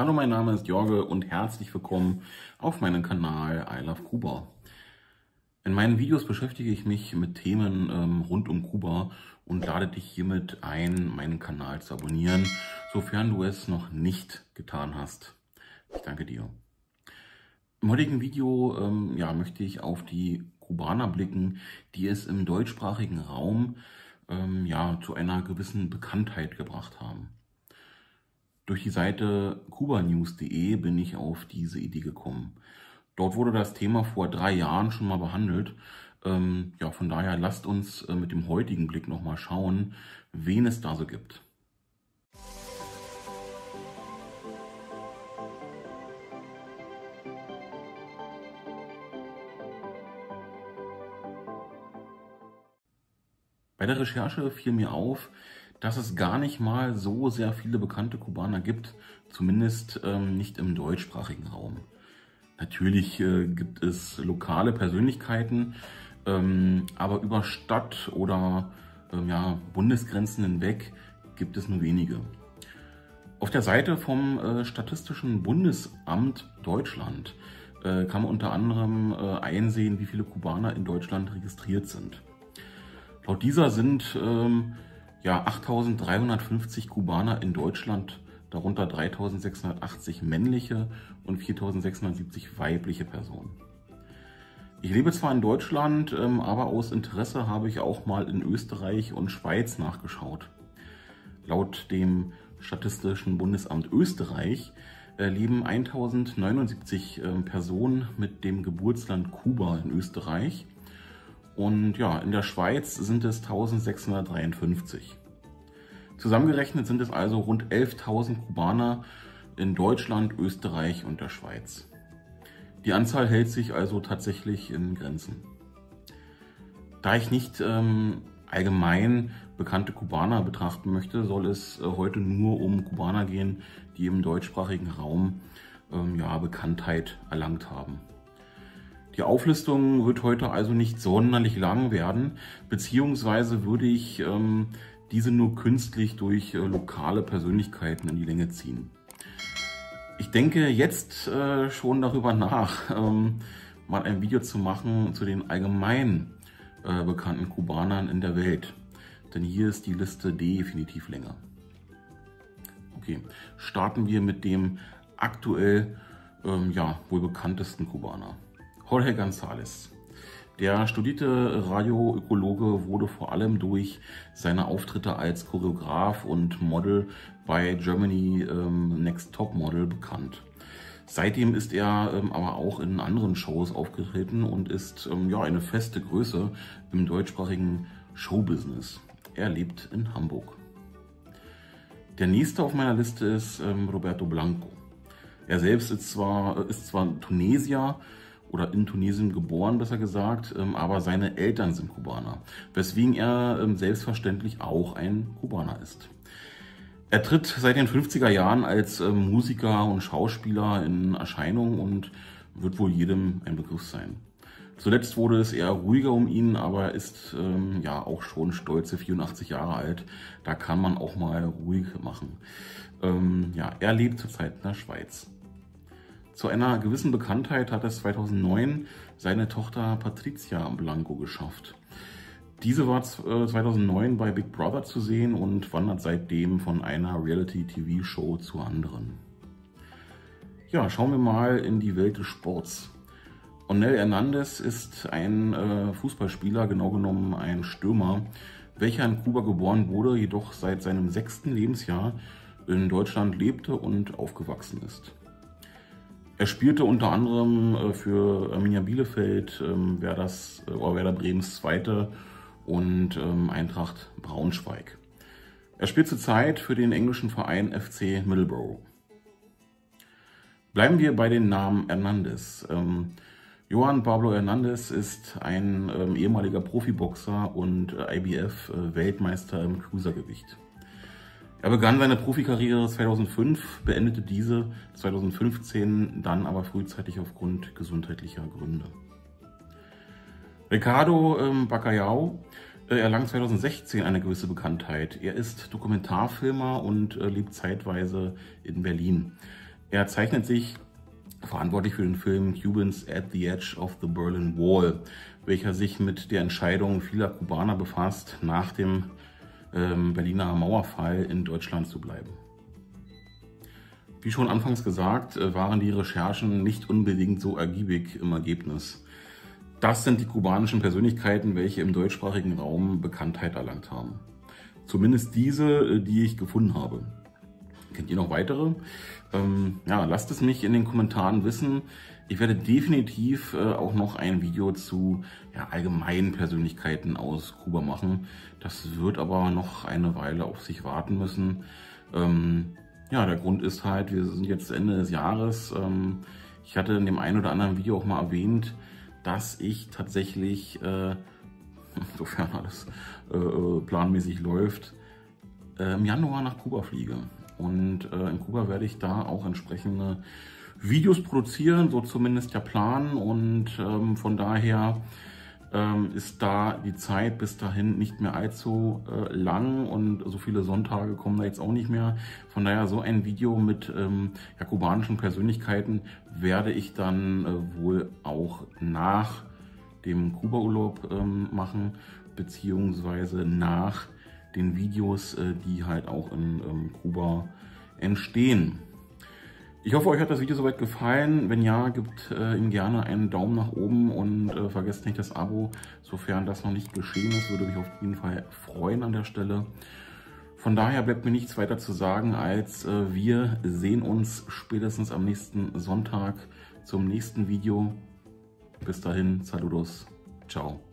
Hallo, mein Name ist Jorge und herzlich willkommen auf meinem Kanal I Love Kuba. In meinen Videos beschäftige ich mich mit Themen rund um Kuba und lade dich hiermit ein, meinen Kanal zu abonnieren, sofern du es noch nicht getan hast. Ich danke dir. Im heutigen Video möchte ich auf die Kubaner blicken, die es im deutschsprachigen Raum zu einer gewissen Bekanntheit gebracht haben. Durch die Seite kubanews.de bin ich auf diese Idee gekommen. Dort wurde das Thema vor 3 Jahren schon mal behandelt. Von daher lasst uns mit dem heutigen Blick nochmal schauen, wen es da so gibt. Bei der Recherche fiel mir auf, dass es gar nicht mal so sehr viele bekannte Kubaner gibt, zumindest nicht im deutschsprachigen Raum. Natürlich gibt es lokale Persönlichkeiten, aber über Stadt- oder Bundesgrenzen hinweg gibt es nur wenige. Auf der Seite vom Statistischen Bundesamt Deutschland kann man unter anderem einsehen, wie viele Kubaner in Deutschland registriert sind. Laut dieser sind 8.350 Kubaner in Deutschland, darunter 3.680 männliche und 4.670 weibliche Personen. Ich lebe zwar in Deutschland, aber aus Interesse habe ich auch mal in Österreich und Schweiz nachgeschaut. Laut dem Statistischen Bundesamt Österreich leben 1.079 Personen mit dem Geburtsland Kuba in Österreich. Und ja, in der Schweiz sind es 1.653. Zusammengerechnet sind es also rund 11.000 Kubaner in Deutschland, Österreich und der Schweiz. Die Anzahl hält sich also tatsächlich in Grenzen. Da ich nicht allgemein bekannte Kubaner betrachten möchte, soll es heute nur um Kubaner gehen, die im deutschsprachigen Raum Bekanntheit erlangt haben. Die Auflistung wird heute also nicht sonderlich lang werden, beziehungsweise würde ich diese nur künstlich durch lokale Persönlichkeiten in die Länge ziehen. Ich denke jetzt schon darüber nach, mal ein Video zu machen zu den allgemein bekannten Kubanern in der Welt. Denn hier ist die Liste definitiv länger. Okay, starten wir mit dem aktuell wohl bekanntesten Kubaner. Jorge González. Der studierte Radioökologe wurde vor allem durch seine Auftritte als Choreograf und Model bei Germany's Next Top Model bekannt. Seitdem ist er aber auch in anderen Shows aufgetreten und ist eine feste Größe im deutschsprachigen Showbusiness. Er lebt in Hamburg. Der nächste auf meiner Liste ist Roberto Blanco. Er selbst ist zwar Tunesier, oder in Tunesien geboren, besser gesagt, aber seine Eltern sind Kubaner, weswegen er selbstverständlich auch ein Kubaner ist. Er tritt seit den 50er Jahren als Musiker und Schauspieler in Erscheinung und wird wohl jedem ein Begriff sein. Zuletzt wurde es eher ruhiger um ihn, aber er ist auch schon stolze 84 Jahre alt. Da kann man auch mal ruhig machen. Er lebt zurzeit in der Schweiz. Zu einer gewissen Bekanntheit hat es 2009 seine Tochter Patricia Blanco geschafft. Diese war 2009 bei Big Brother zu sehen und wandert seitdem von einer Reality-TV-Show zur anderen. Ja, schauen wir mal in die Welt des Sports. Onel Hernandez ist ein Fußballspieler, genau genommen ein Stürmer, welcher in Kuba geboren wurde, jedoch seit seinem 6. Lebensjahr in Deutschland lebte und aufgewachsen ist. Er spielte unter anderem für Arminia Bielefeld, Werder Bremens Zweite und Eintracht Braunschweig. Er spielt zurzeit für den englischen Verein FC Middlesbrough. Bleiben wir bei den Namen Hernandez. Yoan Pablo Hernández ist ein ehemaliger Profiboxer und IBF-Weltmeister im Cruisergewicht. Er begann seine Profikarriere 2005, beendete diese 2015, dann aber frühzeitig aufgrund gesundheitlicher Gründe. Ricardo Bacallao erlangt 2016 eine gewisse Bekanntheit. Er ist Dokumentarfilmer und lebt zeitweise in Berlin. Er zeichnet sich verantwortlich für den Film Cubans at the Edge of the Berlin Wall, welcher sich mit der Entscheidung vieler Kubaner befasst, nach dem Berliner Mauerfall in Deutschland zu bleiben. Wie schon anfangs gesagt, waren die Recherchen nicht unbedingt so ergiebig im Ergebnis. Das sind die kubanischen Persönlichkeiten, welche im deutschsprachigen Raum Bekanntheit erlangt haben. Zumindest diese, die ich gefunden habe. Kennt ihr noch weitere? Ja, lasst es mich in den Kommentaren wissen. Ich werde definitiv auch noch ein Video zu allgemeinen Persönlichkeiten aus Kuba machen. Das wird aber noch eine Weile auf sich warten müssen. Ja, der Grund ist halt, wir sind jetzt Ende des Jahres. Ich hatte in dem einen oder anderen Video auch mal erwähnt, dass ich tatsächlich, sofern alles planmäßig läuft, im Januar nach Kuba fliege. Und in Kuba werde ich da auch entsprechende Videos produzieren, so zumindest der Plan. Und von daher ist da die Zeit bis dahin nicht mehr allzu lang und so viele Sonntage kommen da jetzt auch nicht mehr. Von daher so ein Video mit kubanischen Persönlichkeiten werde ich dann wohl auch nach dem Kuba-Urlaub machen, beziehungsweise nach den Videos, die halt auch in Kuba entstehen. Ich hoffe, euch hat das Video soweit gefallen. Wenn ja, gebt ihm gerne einen Daumen nach oben und vergesst nicht das Abo. Sofern das noch nicht geschehen ist, würde mich auf jeden Fall freuen an der Stelle. Von daher bleibt mir nichts weiter zu sagen, als wir sehen uns spätestens am nächsten Sonntag zum nächsten Video. Bis dahin, saludos, ciao.